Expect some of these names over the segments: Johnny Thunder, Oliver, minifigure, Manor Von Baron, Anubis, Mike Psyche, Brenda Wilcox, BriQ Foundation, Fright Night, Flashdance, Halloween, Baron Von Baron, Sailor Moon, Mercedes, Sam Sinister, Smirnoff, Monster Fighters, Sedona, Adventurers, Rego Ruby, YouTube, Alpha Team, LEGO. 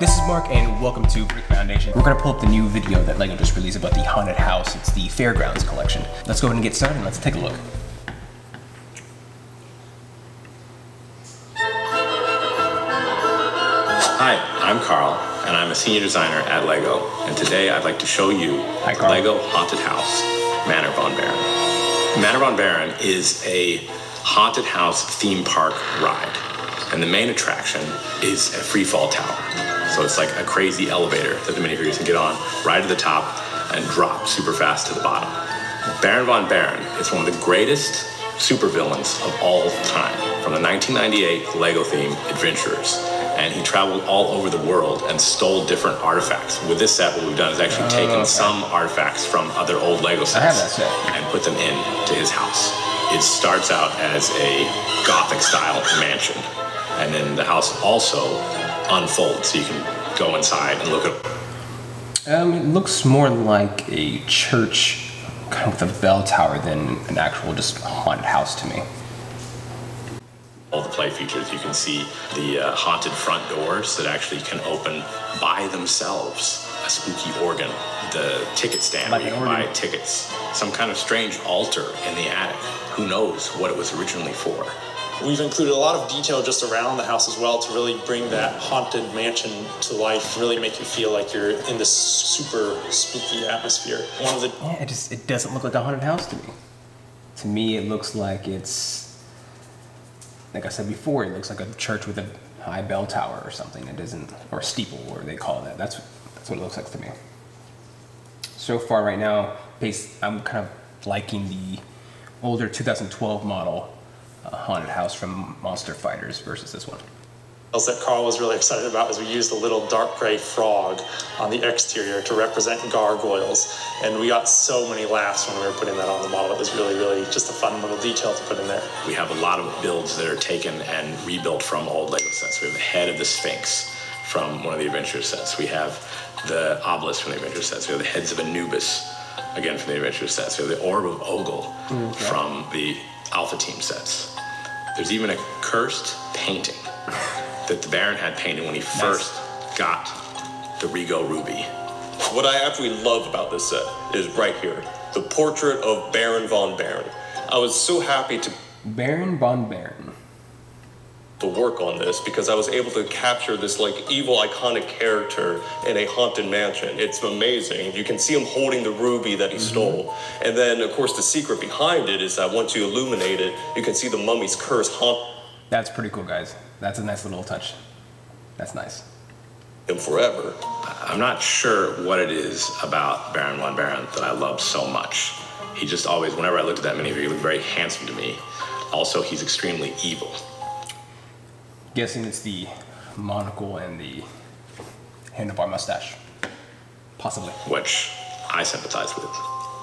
This is Mark and welcome to Brick Foundation. We're gonna pull up the new video that LEGO just released about the haunted house. It's the Fairgrounds collection. Let's go ahead and get started and let's take a look. Hi, I'm Carl, and I'm a senior designer at LEGO, and today I'd like to show you the LEGO Haunted House, Manor Von Baron. Manor Von Baron is a haunted house theme park ride, and the main attraction is a freefall tower. So it's like a crazy elevator that the minifigures can get on, right to the top, and drop super fast to the bottom. Baron Von Baron is one of the greatest supervillains of all time, from the 1998 LEGO theme Adventurers. And he traveled all over the world and stole different artifacts. With this set, what we've done is actually taken some artifacts from other old LEGO sets and put them into his house. It starts out as a Gothic-style mansion, and then the house also unfolds, so you can go inside and look at. It looks more like a church, kind of with a bell tower, than an actual just haunted house to me. All the play features, you can see the haunted front doors that actually can open by themselves, a spooky organ, the ticket stand where you can buy tickets, some kind of strange altar in the attic. Who knows what it was originally for? We've included a lot of detail just around the house as well to really bring that haunted mansion to life, really make you feel like you're in this super spooky atmosphere. One of the it doesn't look like a haunted house to me. To me, it looks like it's, like I said before, it looks like a church with a high bell tower or something. It isn't, or a steeple, or they call that. That's what it looks like to me. So far right now, I'm kind of liking the older 2012 model haunted house from Monster Fighters versus this one. That Carl was really excited about is we used a little dark gray frog on the exterior to represent gargoyles, and we got so many laughs when we were putting that on the model. It was really, really just a fun little detail to put in there. We have a lot of builds that are taken and rebuilt from old LEGO sets. We have the head of the Sphinx from one of the Adventure sets. We have the obelisk from the Adventure sets. We have the heads of Anubis, again from the Adventure sets. We have the orb of Ogle from the Alpha Team sets. There's even a cursed painting that the Baron had painted when he first got the Rego Ruby. What I absolutely love about this set is right here, the portrait of Baron Von Baron. I was so happy to work on this because I was able to capture this like evil iconic character in a haunted mansion. It's amazing. You can see him holding the ruby that he stole. And then of course the secret behind it is that once you illuminate it, you can see the mummy's curse haunt. That's pretty cool, guys. That's a nice little touch. That's nice. Him forever. I'm not sure what it is about Baron Von Baron that I love so much. He just always, whenever I looked at that minifigure, he looked very handsome to me. Also, he's extremely evil. Guessing it's the monocle and the handlebar mustache. Possibly. Which I sympathize with.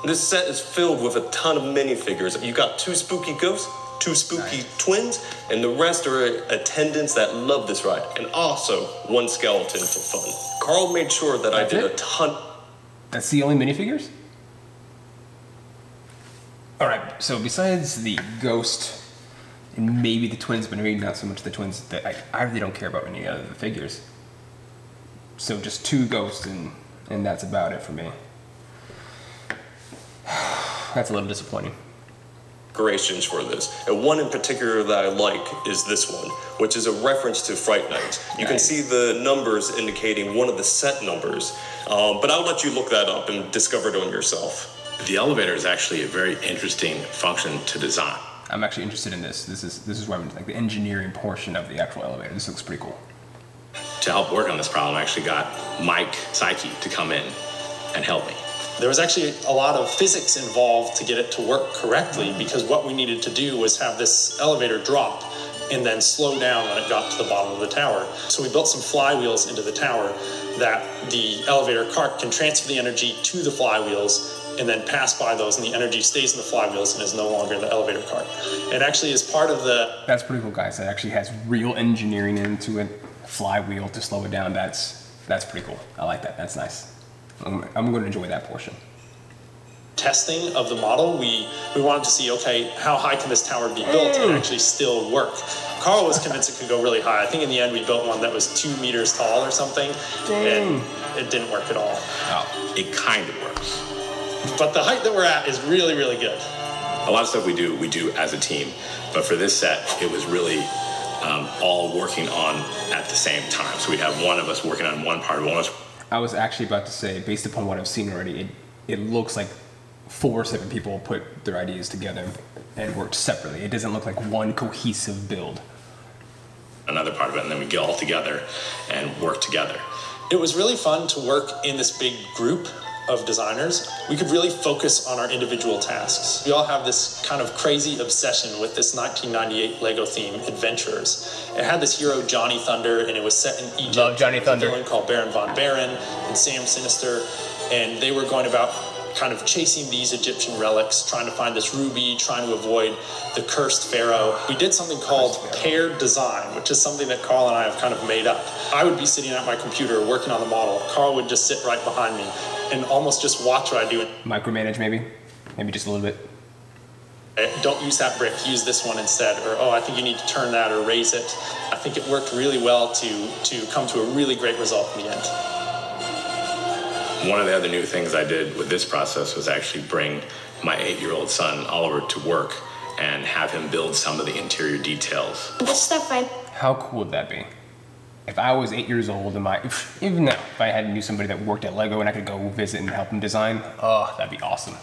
This set is filled with a ton of minifigures. You got two spooky ghosts, two spooky twins, and the rest are attendants that love this ride, and also one skeleton for fun. Carl made sure that I did a ton. That's the only minifigures? All right, so besides the ghost and maybe the twins, but maybe not so much the twins, that I really don't care about any other figures. So just two ghosts, and that's about it for me. That's a little disappointing. For this, and one in particular that I like is this one, which is a reference to Fright Night. You can see the numbers indicating one of the set numbers, but I'll let you look that up and discover it on yourself. The elevator is actually a very interesting function to design. I'm actually interested in this. This is where I'm like the engineering portion of the actual elevator. This looks pretty cool. To help work on this problem, I actually got Mike Psyche to come in and help me. There was actually a lot of physics involved to get it to work correctly, because what we needed to do was have this elevator drop and then slow down when it got to the bottom of the tower. So we built some flywheels into the tower that the elevator cart can transfer the energy to the flywheels and then pass by those, and the energy stays in the flywheels and is no longer in the elevator cart. It actually is part of the... That's pretty cool, guys. That actually has real engineering into it. Flywheel to slow it down. That's pretty cool. I like that. That's nice. I'm going to enjoy that portion. testing of the model, we wanted to see, okay, how high can this tower be built and actually still work? Carl was convinced it could go really high. I think in the end we built one that was 2 meters tall or something, and it didn't work at all. Oh, it kind of works. But the height that we're at is really, really good. A lot of stuff we do as a team, but for this set, it was really all working on at the same time. So we'd have one of us working on one part, one of us. I was actually about to say, based upon what I've seen already, it looks like 4 or 7 people put their ideas together and worked separately. It doesn't look like one cohesive build. Another part of it, and then we get all together and work together. It was really fun to work in this big group of designers. We could really focus on our individual tasks. We all have this kind of crazy obsession with this 1998 LEGO theme, Adventurers. It had this hero, Johnny Thunder, and it was set in Egypt. Love Johnny Thunder. A villain called Baron Von Baron and Sam Sinister, and they were going about kind of chasing these Egyptian relics, trying to find this ruby, trying to avoid the cursed pharaoh. We did something called paired design, which is something that Carl and I have kind of made up. I would be sitting at my computer working on the model. Carl would just sit right behind me and almost just watch what I do. Micromanage maybe? Maybe just a little bit. Don't use that brick, use this one instead, or oh, I think you need to turn that or raise it. I think it worked really well to come to a really great result in the end. One of the other new things I did with this process was actually bring my 8-year-old son, Oliver, to work and have him build some of the interior details. This stuff I... How cool would that be? If I was 8 years old and even now, if I had knew somebody that worked at LEGO and I could go visit and help them design, oh, that'd be awesome.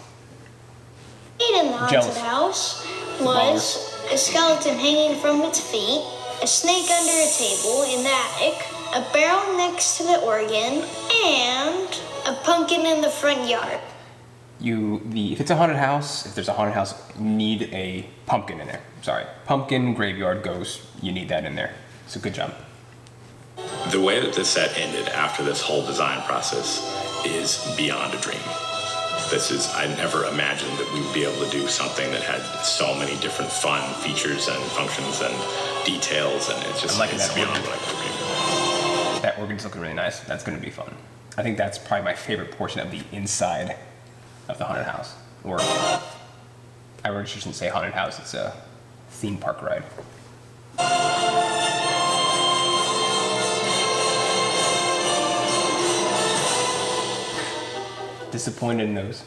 In the haunted house was a skeleton hanging from its feet, a snake under a table in the attic, a barrel next to the organ, and a pumpkin in the front yard. If it's a haunted house, if there's a haunted house, you need a pumpkin in there. Sorry, pumpkin, graveyard, ghost, you need that in there. So good job. The way that this set ended after this whole design process is beyond a dream. I never imagined that we would be able to do something that had so many different fun features and functions and details, and it's just, it's beyond what I could dream. That organ's looking really nice. That's gonna be fun. I think that's probably my favorite portion of the inside of the haunted house. Or, I really shouldn't say haunted house, it's a theme park ride. Disappointed in those.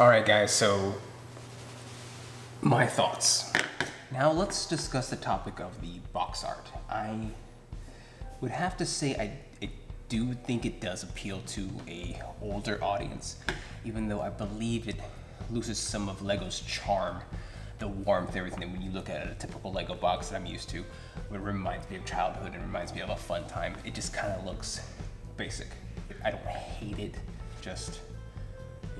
All right guys, so my thoughts. Now let's discuss the topic of the box art. I would have to say I do think it does appeal to an older audience, even though I believe it loses some of LEGO's charm, the warmth, everything that when you look at a typical LEGO box that I'm used to, it reminds me of childhood and reminds me of a fun time. It just kind of looks basic. I don't hate it, just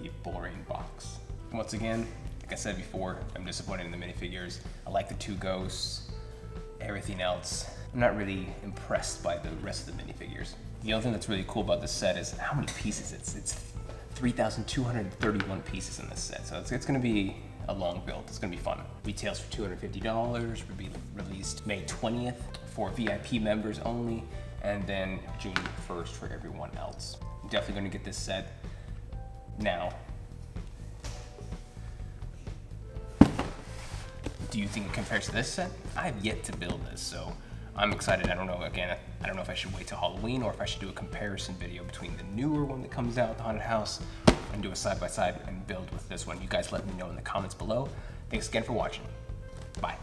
a boring box. Once again, like I said before, I'm disappointed in the minifigures. I like the two ghosts, everything else. I'm not really impressed by the rest of the minifigures. The other thing that's really cool about this set is how many pieces it's 3,231 pieces in this set. So it's gonna be a long build, it's gonna be fun. Retails for $250, will be released May 20th for VIP members only, and then June 1st for everyone else. I'm definitely gonna get this set now. Do you think it compares to this set? I have yet to build this, so I'm excited. I don't know, again, I don't know if I should wait till Halloween or if I should do a comparison video between the newer one that comes out, the haunted house, and do a side-by-side and build with this one. You guys let me know in the comments below. Thanks again for watching. Bye.